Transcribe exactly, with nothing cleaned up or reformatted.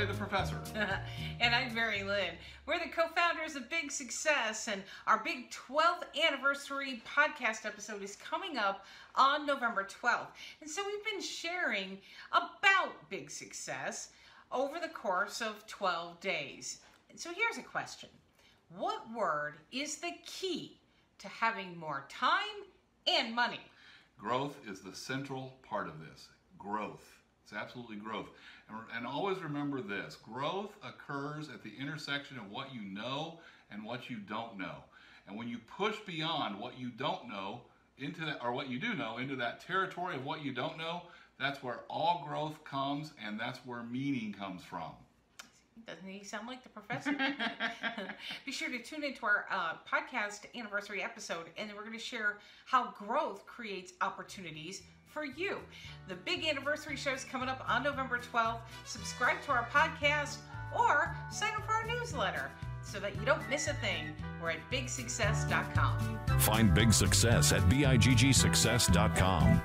Play the Professor. And I'm Mary Lynn. We're the co-founders of BIGG Success, and our big twelfth anniversary podcast episode is coming up on November twelfth. And so we've been sharing about BIGG Success over the course of twelve days. And so here's a question. What word is the key to having more time and money? Growth is the central part of this. Growth. It's absolutely growth. And, and always remember this, growth occurs at the intersection of what you know and what you don't know. And when you push beyond what you don't know into that, or what you do know, into that territory of what you don't know, that's where all growth comes, and that's where meaning comes from. Doesn't he sound like the Professor? Be sure to tune into our uh, podcast anniversary episode, and we're going to share how growth creates opportunities for you. The big anniversary show is coming up on November twelfth. Subscribe to our podcast or sign up for our newsletter so that you don't miss a thing. We're at big success dot com. Find BIGG Success at B I G G success dot com.